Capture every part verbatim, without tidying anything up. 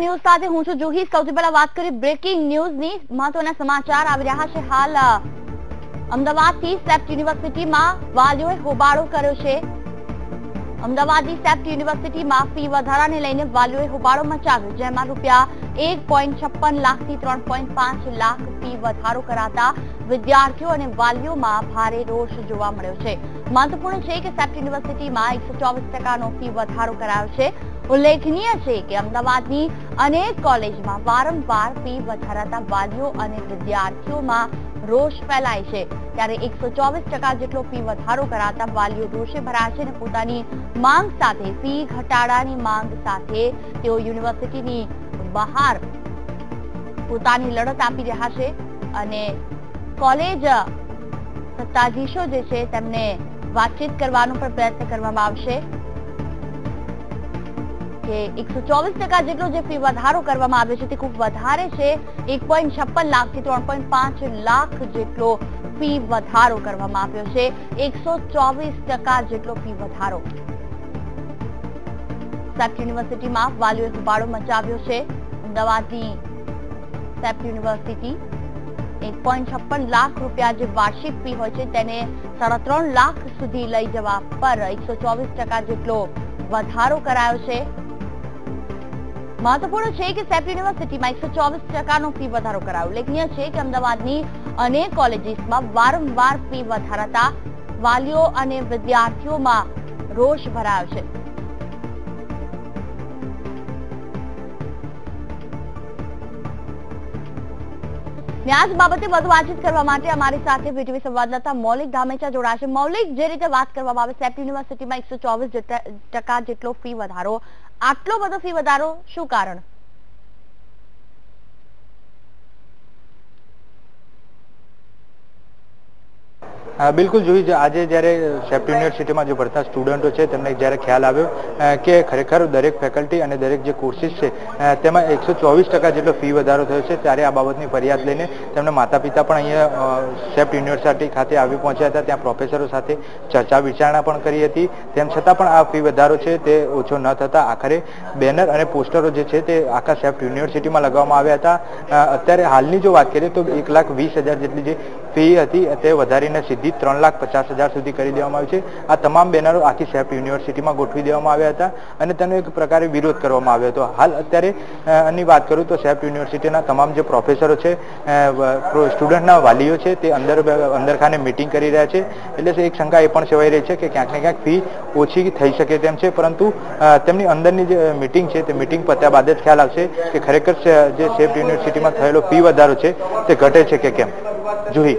ત્રણ પોઈન્ટ પાંચ લાખ ફી વધારો કરાતા વિદ્યાર્થીઓ અને વાલીઓમાં ભારે રોષ જોવા મળ્યો છે। મહત્વપૂર્ણ છે કે સેપ્ટ યુનિવર્સિટીમાં એકસો ચોવીસ ટકાનો ફી વધારો કરાયો છે। ઉલ્લેખનીય છે કે અમદાવાદની અનેક કોલેજમાં વારંવાર ફી વધારાતા વાલીઓ અને વિદ્યાર્થીઓમાં રોષ ફેલાય છે, ત્યારે એકસો ચોવીસ ટકા જેટલો ફી વધારો કરાતા વાલીઓ રોષે ભરાયા છે અને પોતાની માંગ સાથે ફી ઘટાડાની માંગ સાથે તેઓ યુનિવર્સિટીની બહાર પોતાની લડત આપી રહ્યા છે અને કોલેજ સત્તાધીશો જે છે તેમને વાતચીત કરવાનો પણ પ્રયત્ન કરવામાં આવશે। એકસો ચોવીસ ટકા જેટલો જે ફી વધારો કરવામાં આવ્યો છે તે ખૂબ વધારે છે। એક પોઈન્ટ છપ્પન લાખ થી ત્રણ પોઈન્ટ પાંચ લાખ જેટલો ફી વધારો કરવામાં આવ્યો છે। એકસો ચોવીસ ટકા જેટલો ફી વધારો। સેપ્ટ યુનિવર્સિટીમાં વાલીઓએ હોબાળો મચાવ્યો છે। અમદાવાદની સેપ્ટ યુનિવર્સિટી એક પોઈન્ટ છપ્પન લાખ રૂપિયા જે વાર્ષિક ફી હોય છે તેને સાડા ત્રણ લાખ સુધી લઈ જવા પર એકસો ચોવીસ ટકા જેટલો વધારો કરાયો છે। મહત્વપૂર્ણ છે કે સેપ્ટ યુનિવર્સિટીમાં એકસો ચોવીસ ટકાનો ફી વધારો કરાયો। ઉલ્લેખનીય છે કે અમદાવાદની અનેક કોલેજીસમાં વારંવાર ફી વધારાતા વાલીઓ અને વિદ્યાર્થીઓમાં રોષ ભરાયો છે। વ્યાજ બાબતે વધુ વાતચીત કરવા માટે અમારી સાથે વીટીવી સંવાદદાતા મૌલિક ધામેચા જોડાશે। મૌલિક, જે રીતે વાત કરવામાં આવે સેપ્ટ યુનિવર્સિટીમાં એકસો ચોવીસ ટકા જેટલો ફી વધારો, આટલો બધો ફી વધારો શું કારણ? बिल्कुल जुई जो आज जयरे सेप्ट यूनिवर्सिटी में जो भरता स्टूडेंटों है तमने जयरे ख्याल आव्यो के खरेखर दरेक फेकल्टी और दरेक जो कोर्सिस है तेमां एक सौ चौवीस टका जेटलो फी वधारो थयो छे, त्यारे आ बाबतनी फरियाद लईने तमने माता पिता पण अहींया सेप्ट यूनिवर्सिटी खाते आवी पहोंच्या हता। त्यां प्रोफेसरो साथे चर्चा विचारणा पण करी हती, तेम छतां पण आ फी वधारो छे ते ओछो न थता आखरे बेनर अने पोस्टरो जे छे ते आखा सेप्ट यूनिवर्सिटी में लगाववामां आव्या हता। अत्यारे हालनी जो वात करीए तो एक लाख वीस हज़ार जेटली जे फी हती ते वधारीने सीधी ત્રણ લાખ પચાસ હજાર સુધી કરી દેવામાં આવી છે। આ તમામ બેનરો આખી સેપ્ટ યુનિવર્સિટીમાં ગોઠવી દેવામાં આવ્યા હતા અને તેનો એક પ્રકારે વિરોધ કરવામાં આવ્યો હતો। હાલ અત્યારે આની વાત કરું તો સેપ્ટ યુનિવર્સિટીના તમામ જે પ્રોફેસરો છે, સ્ટુડન્ટના વાલીઓ છે તે અંદર અંદરખાને મીટિંગ કરી રહ્યા છે, એટલે એક શંકા એ પણ સેવાઈ રહી છે કે ક્યાંક ને ક્યાંક ફી ઓછી થઈ શકે તેમ છે, પરંતુ તેમની અંદરની જે મીટિંગ છે તે મીટિંગ પત્યા બાદ જ ખ્યાલ આવશે કે ખરેખર જે સેપ્ટ યુનિવર્સિટીમાં થયેલો ફી વધારો છે તે ઘટે છે કે કેમ। જુહી,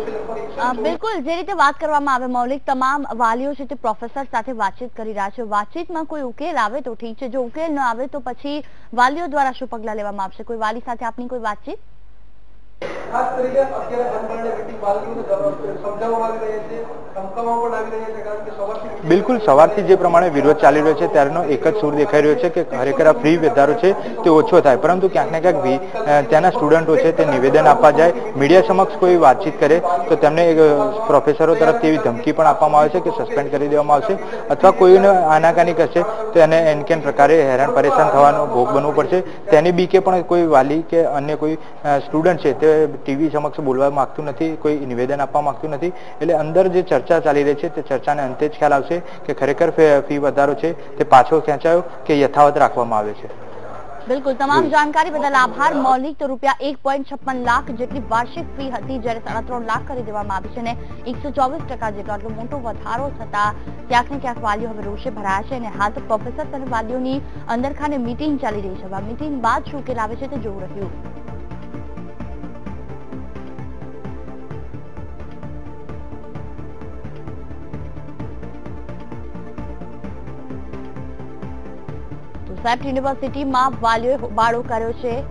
બિલકુલ જે રીતે વાત કરવામાં આવે મૌલિક, તમામ વાલીઓ છે તે પ્રોફેસર સાથે વાતચીત કરી રહ્યા છે। વાતચીતમાં કોઈ ઉકેલ આવે તો ઠીક છે, જો ઉકેલ ન આવે તો પછી વાલીઓ દ્વારા શું પગલાં લેવામાં આવશે? કોઈ વાલી સાથે આપની કોઈ વાતચીત? ખાસ કરીને અત્યારે અનબળને મીટિંગ વાલીઓને સમજાવવામાં આવી રહી છે, ધમકાવવામાં પણ આવી રહી છે, કારણ કે સવારથી બિલકુલ સવારથી જે પ્રમાણે વિરોધ ચાલી રહ્યો છે ત્યારનો એક જ સૂર દેખાઈ રહ્યો છે કે ખરેખર આ ફી વધારો છે તે ઓછો થાય, પરંતુ ક્યાંક ને ક્યાંક ત્યાંના સ્ટુડન્ટો છે તે નિવેદન આપવા જાય, મીડિયા સમક્ષ કોઈ વાતચીત કરે તો તેમને પ્રોફેસરો તરફથી એવી ધમકી પણ આપવામાં આવે છે કે સસ્પેન્ડ કરી દેવામાં આવશે અથવા કોઈને આનાકાની કરશે તો એને એનકેન પ્રકારે હેરાન પરેશાન થવાનો ભોગ બનવું પડશે। તેની બીકે પણ કોઈ વાલી કે અન્ય કોઈ સ્ટુડન્ટ છે તે ટીવી સમક્ષ બોલવા માંગતું નથી, કોઈ નિવેદન આપવા માંગતું નથી, એટલે અંદર જે ચર્ચા ચાલી રહી છે તે ચર્ચાને અંતે જ ખ્યાલ આવશે કે ખરેખર ફી વધારો છે તે પાછો ખેંચાયો કે યથાવત રાખવામાં આવે છે। બિલકુલ, તમામ જાણકારી બદલ આભાર મૌલિક। તો રૂપિયા એક પોઈન્ટ છપ્પન લાખ જેટલી વાર્ષિક ફી હતી, જ્યારે સાડા ત્રણ લાખ કરી દેવામાં આવી છે અને એકસો ચોવીસ ટકા જેટલો આટલો મોટો વધારો થતા ક્યાંક ને ક્યાંક વાલીઓ હવે રોષે ભરાયા છે અને હાલ તો પ્રોફેસર અને વાલીઓની અંદરખાને મીટિંગ ચાલી રહી છે। મીટિંગ બાદ શું ઉકેલ આવે છે તે જોવું રહ્યું। સેપ્ટ યુનિવર્સિટીમાં વાલીઓએ હોબાળો કર્યો છે।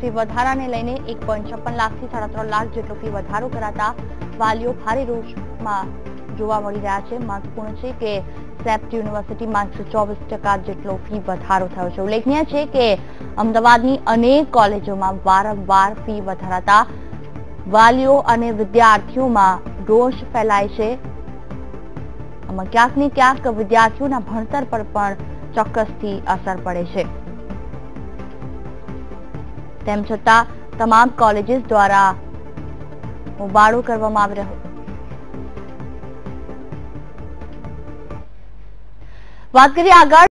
ફી વધારાને લઈને એક પોઈન્ટ છપ્પન લાખથી સાડા ત્રણ લાખ જેટલો ફી વધારો કરાતા વાલીઓ ભારે રોષમાં જોવા મળી રહ્યા છે। મહત્વપૂર્ણ છે કે સેપ્ટ યુનિવર્સિટીમાં એકસો ચોવીસ ટકા જેટલો ફી વધારો થયો છે। ઉલ્લેખનીય છે કે અમદાવાદની અનેક કોલેજોમાં વારંવાર ફી વધારાતા વાલીઓ અને વિદ્યાર્થીઓમાં રોષ ફેલાય છે। આમાં ક્યાંક ને ક્યાંક વિદ્યાર્થીઓના ભણતર પર પણ ચોક્કસથી અસર પડે છે। તેમ છતાં તમામ કોલેજીસ દ્વારા ઉબાળો કરવામાં આવી રહ્યો છે। વાત કરીએ આગળ।